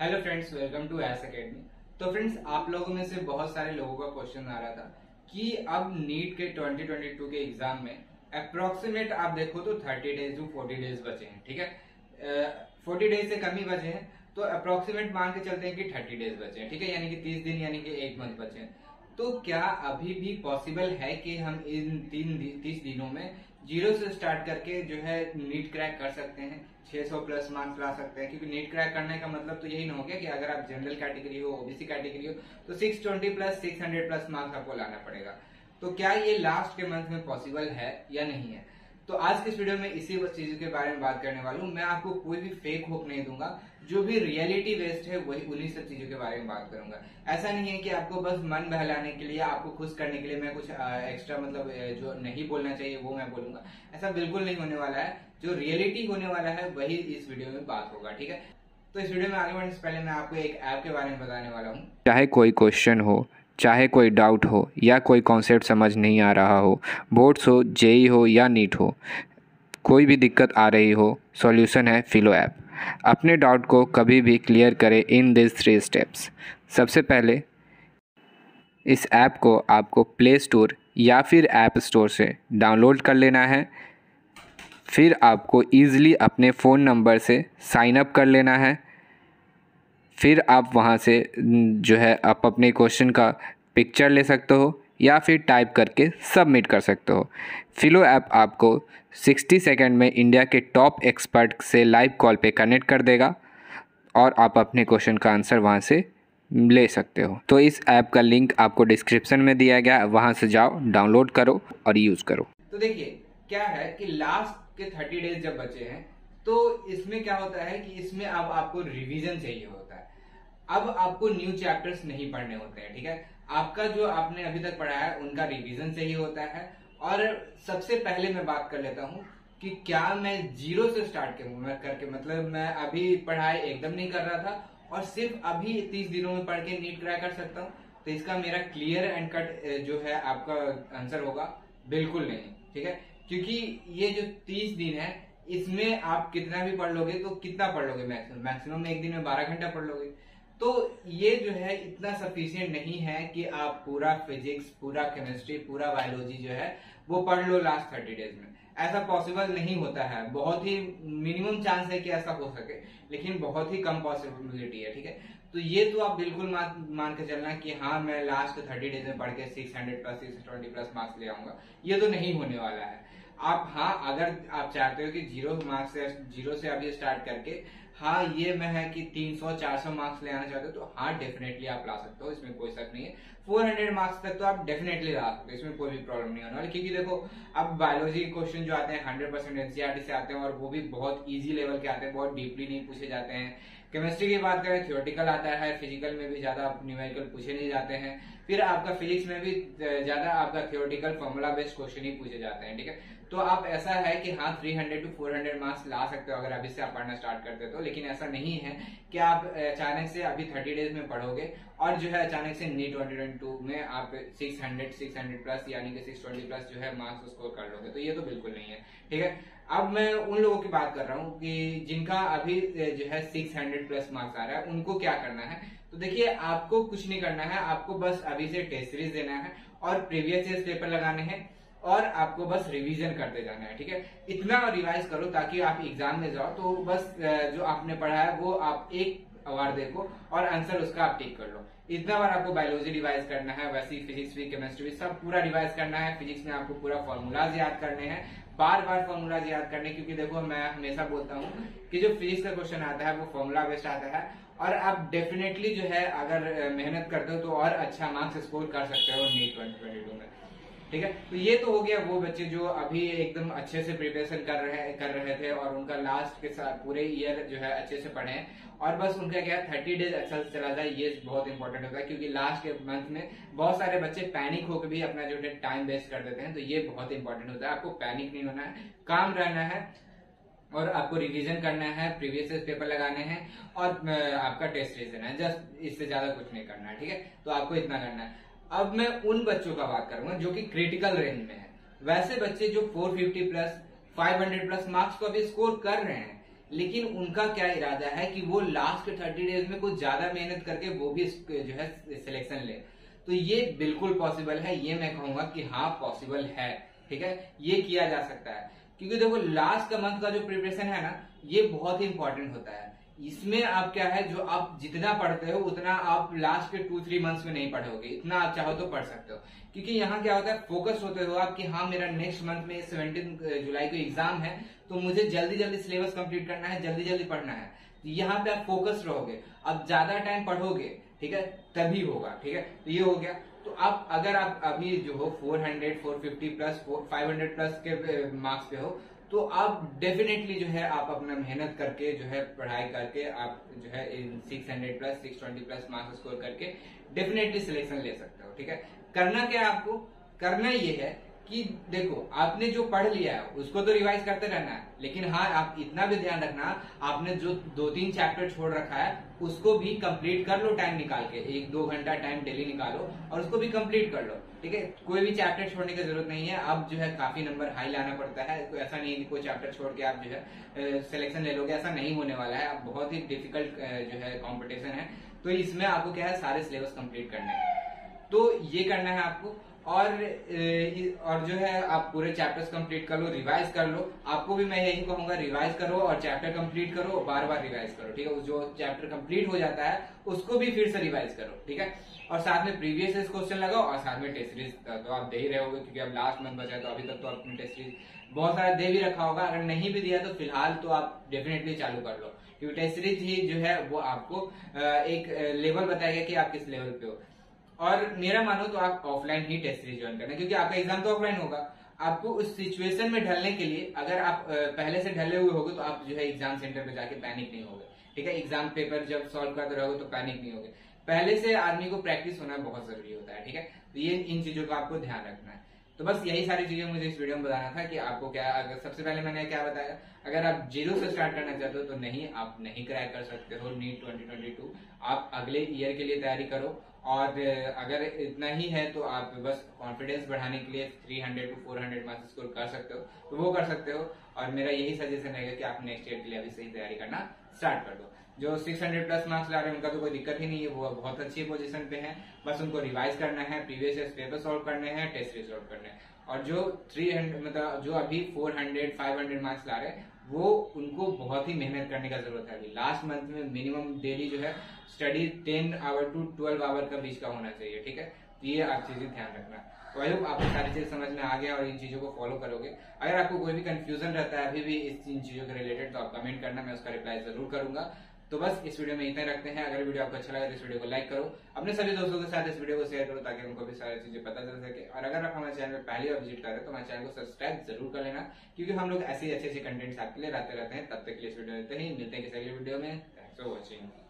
Hello friends, welcome to S academy. तो friends, आप लोगों में से बहुत सारे लोगों का क्वेश्चन आ रहा था कि अब नीट के 2022 के एग्जाम में अप्रोक्सीमेट आप देखो तो 30 डेज टू 40 डेज बचे हैं। ठीक है, 40 डेज से कम ही बचे हैं, तो अप्रोक्सीमेट मान के चलते हैं कि 30 डेज बचे हैं। ठीक है, यानी कि 30 दिन यानी कि 1 महीना बचे हैं। तो क्या अभी भी पॉसिबल है कि हम इन 30 दिनों में 0 से स्टार्ट करके जो है नीट क्रैक कर सकते हैं, 600 प्लस मार्क्स ला सकते हैं? क्योंकि नीट क्रैक करने का मतलब तो यही ना हो गया कि अगर आप जनरल कैटेगरी हो, ओबीसी कैटेगरी हो, तो 620 प्लस 600 प्लस मार्क्स आपको लाना पड़ेगा। तो क्या ये लास्ट के मंथ में पॉसिबल है या नहीं है? तो आज के इस वीडियो में इसी चीज के बारे में बात करने वाला हूँ। मैं आपको कोई भी फेक होप नहीं दूंगा, जो भी रियलिटी बेस्ड है वही उन्हीं सब चीजों के बारे में बात करूंगा। ऐसा नहीं है कि आपको बस मन बहलाने के लिए, आपको खुश करने के लिए मैं कुछ एक्स्ट्रा मतलब जो नहीं बोलना चाहिए वो मैं बोलूंगा, ऐसा बिल्कुल नहीं होने वाला है। जो रियलिटी होने वाला है वही इस वीडियो में बात होगा। ठीक है, तो इस वीडियो में आगे बढ़ने से पहले मैं आपको एक ऐप के बारे में बताने वाला हूँ। चाहे कोई क्वेश्चन हो, चाहे कोई डाउट हो या कोई कॉन्सेप्ट समझ नहीं आ रहा हो, बोर्ड्स हो, जेई हो या नीट हो, कोई भी दिक्कत आ रही हो, सॉल्यूशन है फिलो ऐप। अपने डाउट को कभी भी क्लियर करें इन दिस 3 स्टेप्स। सबसे पहले इस ऐप को आपको प्ले स्टोर या फिर ऐप स्टोर से डाउनलोड कर लेना है। फिर आपको ईज़िली अपने फ़ोन नंबर से साइन अप कर लेना है। फिर आप वहां से जो है आप अपने क्वेश्चन का पिक्चर ले सकते हो या फिर टाइप करके सबमिट कर सकते हो। फिलो ऐप आपको 60 सेकंड में इंडिया के टॉप एक्सपर्ट से लाइव कॉल पे कनेक्ट कर देगा और आप अपने क्वेश्चन का आंसर वहां से ले सकते हो। तो इस ऐप का लिंक आपको डिस्क्रिप्शन में दिया गया है, वहाँ से जाओ, डाउनलोड करो और यूज़ करो। तो देखिए क्या है कि लास्ट के 30 डेज जब बचे हैं तो इसमें क्या होता है कि इसमें अब आपको रिवीजन चाहिए होता है। अब आपको न्यू चैप्टर्स नहीं पढ़ने होते हैं। ठीक है, आपका जो आपने अभी तक पढ़ा है उनका रिवीजन चाहिए होता है। और सबसे पहले मैं बात कर लेता हूँ कि क्या मैं 0 से स्टार्ट करके, मतलब मैं अभी पढ़ाई एकदम नहीं कर रहा था और सिर्फ अभी 30 दिनों में पढ़ के नीट क्रैक कर सकता हूँ, तो इसका मेरा क्लियर एंड कट जो है आपका आंसर होगा बिल्कुल नहीं। ठीक है, क्योंकि ये जो 30 दिन है इसमें आप कितना भी पढ़ लोगे, तो कितना पढ़ लोगे मैक्सिमम एक दिन में 12 घंटा पढ़ लोगे, तो ये जो है इतना सफिशिएंट नहीं है कि आप पूरा फिजिक्स, पूरा केमिस्ट्री, पूरा बायोलॉजी जो है वो पढ़ लो लास्ट 30 डेज में। ऐसा पॉसिबल नहीं होता है। बहुत ही मिनिमम चांस है कि ऐसा हो सके, लेकिन बहुत ही कम पॉसिबिलिटी है। ठीक है, तो ये तो आप बिल्कुल मान के चलना कि हाँ मैं लास्ट 30 डेज में पढ़ के 600 प्लस 620 प्लस मार्क्स ले आऊंगा, ये तो नहीं होने वाला है। आप हाँ, अगर आप चाहते हो कि 0 से आप ये स्टार्ट करके, हाँ ये मैं है कि 300-400 मार्क्स ले आना चाहते हो, तो हाँ डेफिनेटली आप ला सकते हो, इसमें कोई शक नहीं है। 400 मार्क्स तक तो आप डेफिनेटली ला सकते हो, इसमें कोई भी प्रॉब्लम नहीं होने वाली। क्योंकि देखो, अब बायोलॉजी के क्वेश्चन जो आते हैं 100% एनसीईआरटी से आते हैं और वो भी बहुत ईजी लेवल के आते हैं, बहुत डीपली नहीं पूछे जाते हैं। केमिस्ट्री की बात करें, थियोरेटिकल आता है, फिजिकल में भी ज्यादा न्यूमेरिकल पूछे नहीं जाते हैं। फिर आपका फिजिक्स में भी ज्यादा आपका थियोरेटिकल फॉर्मूला बेस्ड क्वेश्चन ही पूछे जाते हैं। ठीक है, तो आप ऐसा है कि हाँ 300 टू 400 मार्क्स ला सकते हो अगर अभी से आप पढ़ना स्टार्ट करते हो। लेकिन ऐसा नहीं है कि आप अचानक से अभी 30 डेज में पढ़ोगे और जो है अचानक से नीट 2022 में आप 600 प्लस यानी कि 620 प्लस जो है मार्क्स स्कोर कर लोगे, तो ये तो बिल्कुल नहीं है। ठीक है, अब मैं उन लोगों की बात कर रहा हूँ कि जिनका अभी जो है 600 प्लस मार्क्स आ रहा है, उनको क्या करना है? तो देखिए, आपको कुछ नहीं करना है, आपको बस अभी से टेस्ट सीरीज देना है और प्रीवियस ईयर पेपर लगाने हैं और आपको बस रिवीजन करते जाना है। ठीक है, इतना रिवाइज करो ताकि आप एग्जाम में जाओ तो बस जो आपने पढ़ा है वो आप एक बार देखो और आंसर उसका आप टिक कर लो। इतना बार आपको बायोलॉजी रिवाइज करना है, वैसे ही फिजिक्स भी, केमिस्ट्री भी, सब पूरा रिवाइज करना है। फिजिक्स में आपको पूरा फॉर्मूलाज याद करने हैं, बार बार फॉर्मूलाज याद करने, क्योंकि देखो मैं हमेशा बोलता हूँ कि जो फिजिक्स का क्वेश्चन आता है वो फॉर्मूला बेस्ड आता है और आप डेफिनेटली जो है अगर मेहनत करते हो तो और अच्छा मार्क्स स्कोर कर सकते हो नीट 2022 में। ठीक है, तो ये तो हो गया वो बच्चे जो अभी एकदम अच्छे से प्रिपरेशन कर रहे थे और उनका लास्ट के साथ पूरे ईयर जो है अच्छे से पढ़े और बस उनका क्या 30 डेज अच्छा से चला जाए, ये बहुत इंपॉर्टेंट होता है। क्योंकि लास्ट के मंथ में बहुत सारे बच्चे पैनिक होकर भी अपना जो है टाइम वेस्ट कर देते हैं, तो ये बहुत इंपॉर्टेंट होता है। आपको पैनिक नहीं होना है, काम रहना है और आपको रिवीजन करना है, प्रीवियस पेपर लगाने हैं और आपका टेस्ट सीरीज देना है, जस्ट इससे ज्यादा कुछ नहीं करना है। ठीक है, तो आपको इतना करना है। अब मैं उन बच्चों का बात करूंगा जो कि क्रिटिकल रेंज में है, वैसे बच्चे जो 450 प्लस 500 प्लस मार्क्स को अभी स्कोर कर रहे हैं, लेकिन उनका क्या इरादा है कि वो लास्ट 30 डेज में कुछ ज्यादा मेहनत करके वो भी जो है सिलेक्शन ले। तो ये बिल्कुल पॉसिबल है, ये मैं कहूंगा कि हाँ पॉसिबल है, ठीक है, ये किया जा सकता है। क्योंकि देखो लास्ट का मंथ का जो प्रिपरेशन है ना, ये बहुत ही इंपॉर्टेंट होता है। इसमें आप क्या है, जो आप जितना पढ़ते हो उतना आप लास्ट के 2-3 मंथ्स में नहीं पढ़ोगे, इतना आप चाहो तो पढ़ सकते हो। क्योंकि यहाँ क्या होता है, फोकस होते हो आप कि हाँ मेरा नेक्स्ट मंथ में 17 जुलाई को एग्जाम है, तो मुझे जल्दी जल्दी सिलेबस कंप्लीट करना है, जल्दी जल्दी पढ़ना है। तो यहाँ पे आप फोकस रहोगे, आप ज्यादा टाइम पढ़ोगे, ठीक है, तभी होगा, ठीक है। तो ये हो गया। तो आप अगर आप अभी जो हो 400, 450 प्लस 500 प्लस के मार्क्स पे हो, तो आप डेफिनेटली जो है आप अपना मेहनत करके जो है पढ़ाई करके आप जो है 600 प्लस 620 प्लस मार्क्स स्कोर करके डेफिनेटली सिलेक्शन ले सकते हो, ठीक है। करना क्या है आपको, करना ये है कि देखो आपने जो पढ़ लिया है उसको तो रिवाइज करते रहना है, लेकिन हाँ आप इतना भी ध्यान रखना आपने जो 2-3 चैप्टर छोड़ रखा है उसको भी कंप्लीट कर लो, टाइम निकाल के 1-2 घंटा टाइम डेली निकालो और उसको भी कंप्लीट कर लो, ठीक है। कोई भी चैप्टर छोड़ने की जरूरत नहीं है। आप जो है काफी नंबर हाई लाना पड़ता है, तो ऐसा नहीं कोई चैप्टर छोड़ के आप जो है सिलेक्शन ले लोगे, ऐसा नहीं होने वाला है। बहुत ही डिफिकल्ट जो है कॉम्पिटिशन है, तो इसमें आपको क्या है सारे सिलेबस कंप्लीट करने हैं, तो ये करना है आपको। और जो है आप पूरे चैप्टर्स कंप्लीट कर लो, रिवाइज कर लो। आपको भी मैं यही कहूंगा रिवाइज करो और चैप्टर कंप्लीट करो, बार बार रिवाइज करो, ठीक है। जो चैप्टर कंप्लीट हो जाता है उसको भी फिर से रिवाइज करो, ठीक है। और साथ में प्रीवियस क्वेश्चन लगाओ और साथ में टेस्ट सीरीज तो आप दे ही रहोगे, क्योंकि अब लास्ट मंथ बचा है, तो अभी तक तो आपने टेस्ट सीरीज बहुत सारा दे भी रखा होगा। अगर नहीं भी दिया तो फिलहाल तो आप डेफिनेटली चालू कर लो, क्योंकि टेस्ट सीरीज ही जो है वो आपको एक लेवल बताएगा कि आप किस लेवल पे हो। और मेरा मानो तो आप ऑफलाइन ही टेस्ट सीरीज ज्वाइन करना, क्योंकि आपका एग्जाम तो ऑफलाइन होगा। आपको उस सिचुएशन में ढलने के लिए, अगर आप पहले से ढले हुए होगे तो आप जो है एग्जाम सेंटर पे जाके पैनिक नहीं होगे, ठीक है। एग्जाम पेपर जब सॉल्व करते रहोगे तो पैनिक नहीं होगे। पहले से आदमी को प्रैक्टिस होना बहुत जरूरी होता है, ठीक है। तो ये इन चीजों का आपको ध्यान रखना है। तो बस यही सारी चीजें मुझे इस वीडियो में बताना था कि आपको क्या, अगर सबसे पहले मैंने क्या बताया, अगर आप 0 से स्टार्ट करना चाहते हो तो नहीं, आप नहीं क्रैक कर सकते हो नीट 2022। आप अगले ईयर के लिए तैयारी करो, और अगर इतना ही है तो आप बस कॉन्फिडेंस बढ़ाने के लिए 300 to 400 मार्क्स स्कोर कर सकते हो, तो वो कर सकते हो। और मेरा यही सजेशन रहेगा कि आप नेक्स्ट ईयर के लिए अभी से ही तैयारी करना स्टार्ट कर दो। जो 600 प्लस मार्क्स ला रहे हैं उनका तो कोई दिक्कत ही नहीं है, वो बहुत अच्छी पोजीशन पे हैं। बस उनको रिवाइज करना है, प्रीवियस पेपर सॉल्व करने हैं, टेस्ट सीरीज सॉल्व करने हैं। और जो 300 मतलब जो अभी 400, 500 मार्क्स ला रहे हैं, वो उनको बहुत ही मेहनत करने का जरूरत है। लास्ट मंथ में मिनिमम डेली जो है स्टडी 10 आवर to 12 आवर का बीच का होना चाहिए, ठीक है। तो ये आप चीजें ध्यान रखना। तो आई होप आपको सारी चीज समझ में आ गया और इन चीजों को फॉलो करोगे। अगर आपको कोई भी कंफ्यूजन रहता है अभी भी इन चीजों के रिलेटेड, तो आप कमेंट करना, मैं उसका रिप्लाई जरूर करूंगा। तो बस इस वीडियो में इतना रखते हैं। अगर वीडियो आपको अच्छा लगा तो इस वीडियो को लाइक करो, अपने सभी दोस्तों के साथ इस वीडियो को शेयर करो ताकि उनको भी सारी चीजें पता चल सके। और अगर आप हमारे चैनल पर पहली बार विजिट कर रहे हो तो हमारे चैनल को सब्सक्राइब जरूर कर लेना, क्योंकि हम लोग ऐसे ही अच्छे अच्छे कंटेंट्स आपके लिए लाते रहते हैं। तब तक के लिए इस वीडियो में इतना ही, मिलते हैं किसी अगले वीडियो में। Thanks for watching.